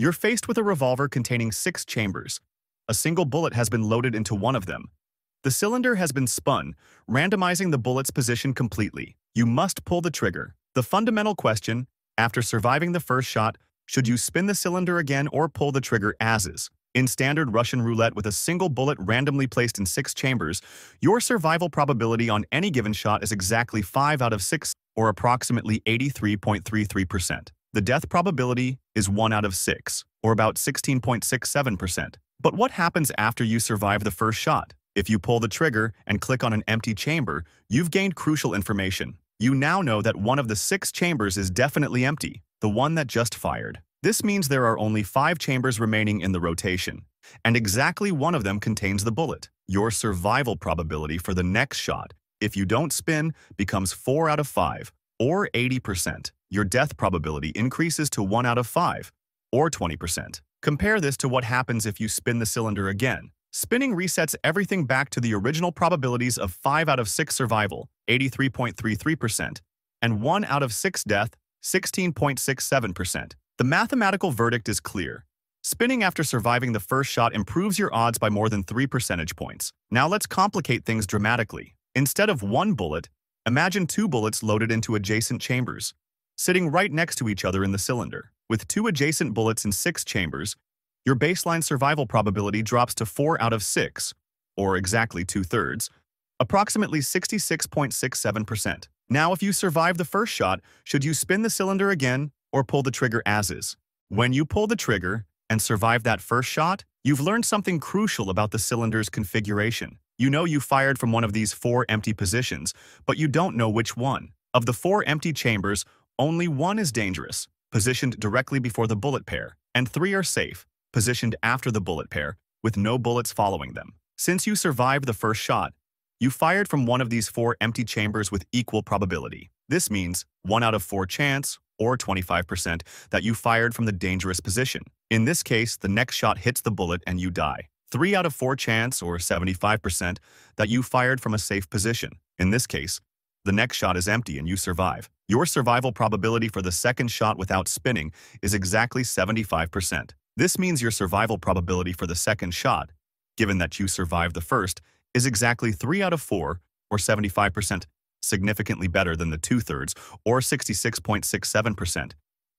You're faced with a revolver containing 6 chambers. A single bullet has been loaded into one of them. The cylinder has been spun, randomizing the bullet's position completely. You must pull the trigger. The fundamental question, after surviving the first shot, should you spin the cylinder again or pull the trigger as is? In standard Russian roulette with a single bullet randomly placed in 6 chambers, your survival probability on any given shot is exactly 5 out of 6, or approximately 83.33%. The death probability is 1 out of 6, or about 16.67%. But what happens after you survive the first shot? If you pull the trigger and click on an empty chamber, you've gained crucial information. You now know that one of the 6 chambers is definitely empty, the one that just fired. This means there are only 5 chambers remaining in the rotation, and exactly one of them contains the bullet. Your survival probability for the next shot, if you don't spin, becomes 4 out of 5, or 80%. Your death probability increases to 1 out of 5, or 20%. Compare this to what happens if you spin the cylinder again. Spinning resets everything back to the original probabilities of 5 out of 6 survival, 83.33%, and 1 out of 6 death, 16.67%. The mathematical verdict is clear. Spinning after surviving the first shot improves your odds by more than 3 percentage points. Now let's complicate things dramatically. Instead of 1 bullet, imagine 2 bullets loaded into adjacent chambers, sitting right next to each other in the cylinder. With 2 adjacent bullets in 6 chambers, your baseline survival probability drops to 4 out of 6, or exactly 2/3, approximately 66.67%. Now, if you survive the first shot, should you spin the cylinder again or pull the trigger as is? When you pull the trigger and survive that first shot, you've learned something crucial about the cylinder's configuration. You know you fired from one of these 4 empty positions, but you don't know which one. Of the 4 empty chambers, only 1 is dangerous, positioned directly before the bullet pair, and 3 are safe, positioned after the bullet pair, with no bullets following them. Since you survived the first shot, you fired from one of these 4 empty chambers with equal probability. This means 1 out of 4 chance, or 25%, that you fired from the dangerous position. In this case, the next shot hits the bullet and you die. 3 out of 4 chance, or 75%, that you fired from a safe position. In this case, the next shot is empty and you survive. Your survival probability for the second shot without spinning is exactly 75%. This means your survival probability for the second shot, given that you survived the first, is exactly 3 out of 4, or 75%, significantly better than the 2/3, or 66.67%,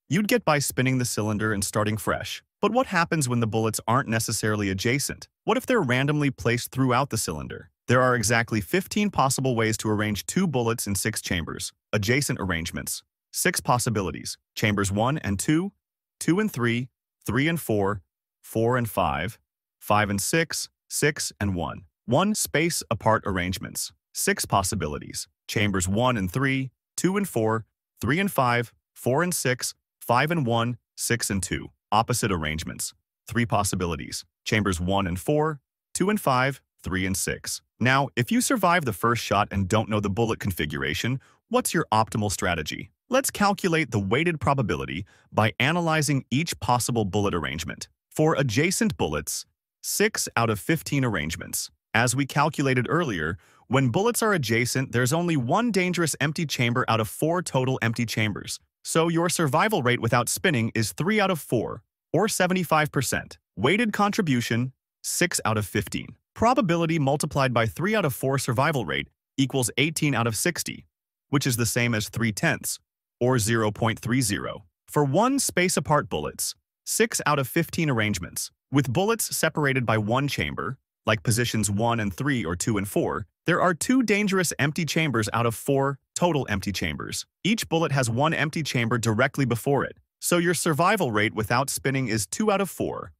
you'd get by spinning the cylinder and starting fresh. But what happens when the bullets aren't necessarily adjacent? What if they're randomly placed throughout the cylinder? There are exactly 15 possible ways to arrange 2 bullets in 6 chambers. Adjacent arrangements. 6 possibilities. Chambers 1 and 2, 2 and 3, 3 and 4, 4 and 5, 5 and 6, 6 and 1. 1 space apart arrangements. 6 possibilities. Chambers 1 and 3, 2 and 4, 3 and 5, 4 and 6, 5 and 1, 6 and 2. Opposite arrangements. 3 possibilities. Chambers 1 and 4, 2 and 5, 3 and 6. Now, if you survive the first shot and don't know the bullet configuration, what's your optimal strategy? Let's calculate the weighted probability by analyzing each possible bullet arrangement. For adjacent bullets, 6 out of 15 arrangements. As we calculated earlier, when bullets are adjacent, there's only 1 dangerous empty chamber out of 4 total empty chambers. So your survival rate without spinning is 3 out of 4, or 75%. Weighted contribution, 6 out of 15. Probability multiplied by 3 out of 4 survival rate equals 18 out of 60, which is the same as 3/10, or 0.30. For 1 space-apart bullets, 6 out of 15 arrangements. With bullets separated by 1 chamber, like positions 1 and 3 or 2 and 4, there are 2 dangerous empty chambers out of 4 total empty chambers. Each bullet has 1 empty chamber directly before it, so your survival rate without spinning is 2 out of 4,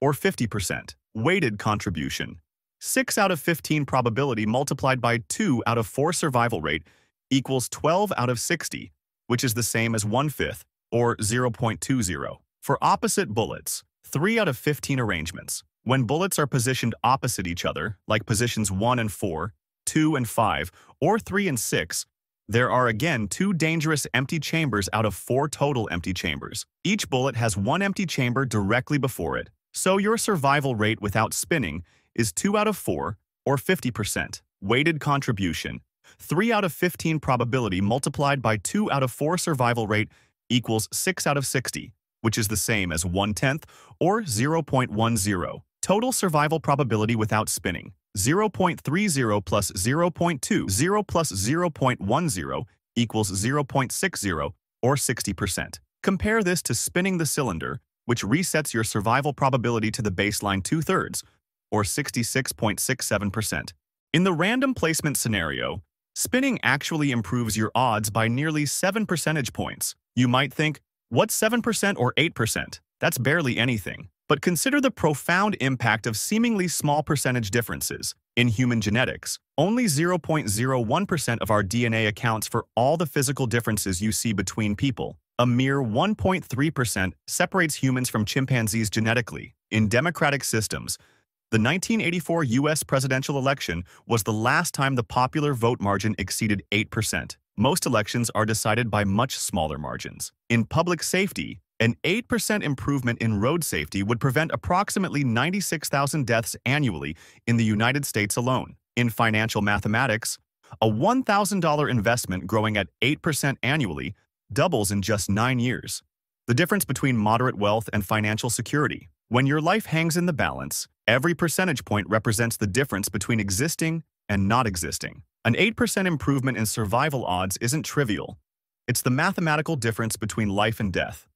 or 50%. Weighted contribution. 6 out of 15 probability multiplied by 2 out of 4 survival rate equals 12 out of 60, which is the same as 1/5, or 0.20. For opposite bullets, 3 out of 15 arrangements. When bullets are positioned opposite each other, like positions 1 and 4, 2 and 5, or 3 and 6, there are again 2 dangerous empty chambers out of 4 total empty chambers. Each bullet has 1 empty chamber directly before it, so your survival rate without spinning is 2 out of 4, or 50%. Weighted contribution. 3 out of 15 probability multiplied by 2 out of 4 survival rate equals 6 out of 60, which is the same as 1/10, or 0.10. Total survival probability without spinning, 0.30 plus 0.20 plus 0.10 equals 0.60, or 60%. Compare this to spinning the cylinder, which resets your survival probability to the baseline 2/3, or 66.67%. In the random placement scenario, spinning actually improves your odds by nearly 7 percentage points. You might think, what's 7% or 8%? That's barely anything. But consider the profound impact of seemingly small percentage differences. In human genetics, only 0.01% of our DNA accounts for all the physical differences you see between people. A mere 1.3% separates humans from chimpanzees genetically. In democratic systems, the 1984 U.S. presidential election was the last time the popular vote margin exceeded 8%. Most elections are decided by much smaller margins. In public safety, an 8% improvement in road safety would prevent approximately 96,000 deaths annually in the United States alone. In financial mathematics, a $1,000 investment growing at 8% annually doubles in just 9 years. The difference between moderate wealth and financial security. When your life hangs in the balance, every percentage point represents the difference between existing and not existing. An 8% improvement in survival odds isn't trivial. It's the mathematical difference between life and death.